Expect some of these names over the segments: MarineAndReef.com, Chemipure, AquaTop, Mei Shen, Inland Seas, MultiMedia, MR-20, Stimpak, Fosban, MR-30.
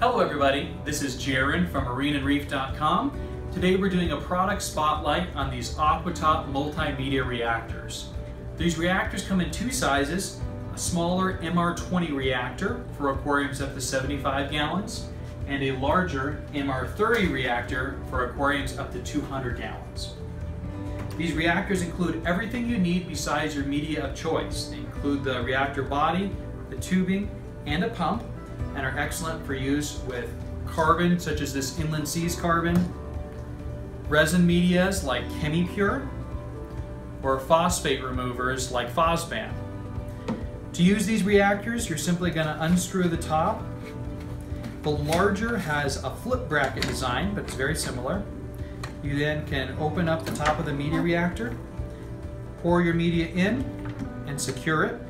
Hello everybody, this is Jaron from MarineAndReef.com. Today we're doing a product spotlight on these AquaTop multimedia reactors. These reactors come in two sizes, a smaller MR-20 reactor for aquariums up to 75 gallons, and a larger MR-30 reactor for aquariums up to 200 gallons. These reactors include everything you need besides your media of choice. They include the reactor body, the tubing, and a pump, and are excellent for use with carbon, such as this Inland Seas carbon, resin medias like Chemipure, or phosphate removers like Fosban. To use these reactors, you're simply going to unscrew the top. The larger has a flip bracket design, but it's very similar. You then can open up the top of the media reactor, pour your media in, and secure it.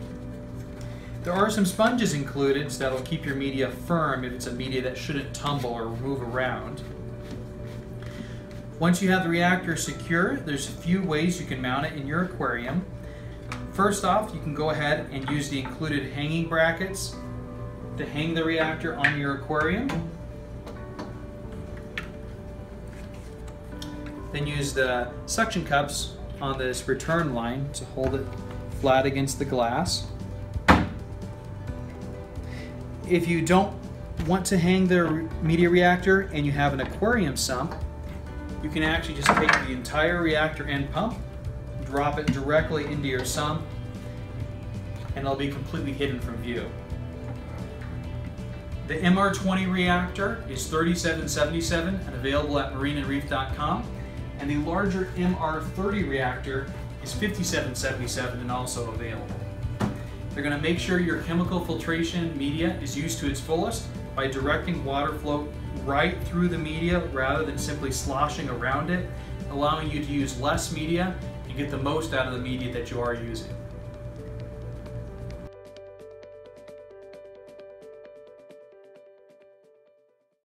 There are some sponges included, so that'll keep your media firm if it's a media that shouldn't tumble or move around. Once you have the reactor secure, there's a few ways you can mount it in your aquarium. First off, you can go ahead and use the included hanging brackets to hang the reactor on your aquarium. Then use the suction cups on this return line to hold it flat against the glass. If you don't want to hang the media reactor and you have an aquarium sump, you can actually just take the entire reactor end pump, drop it directly into your sump, and it'll be completely hidden from view. The MR-20 reactor is 3777 and available at MarineAndReef.com, and the larger MR-30 reactor is 5777 and also available. They're going to make sure your chemical filtration media is used to its fullest by directing water flow right through the media rather than simply sloshing around it, allowing you to use less media and get the most out of the media that you are using.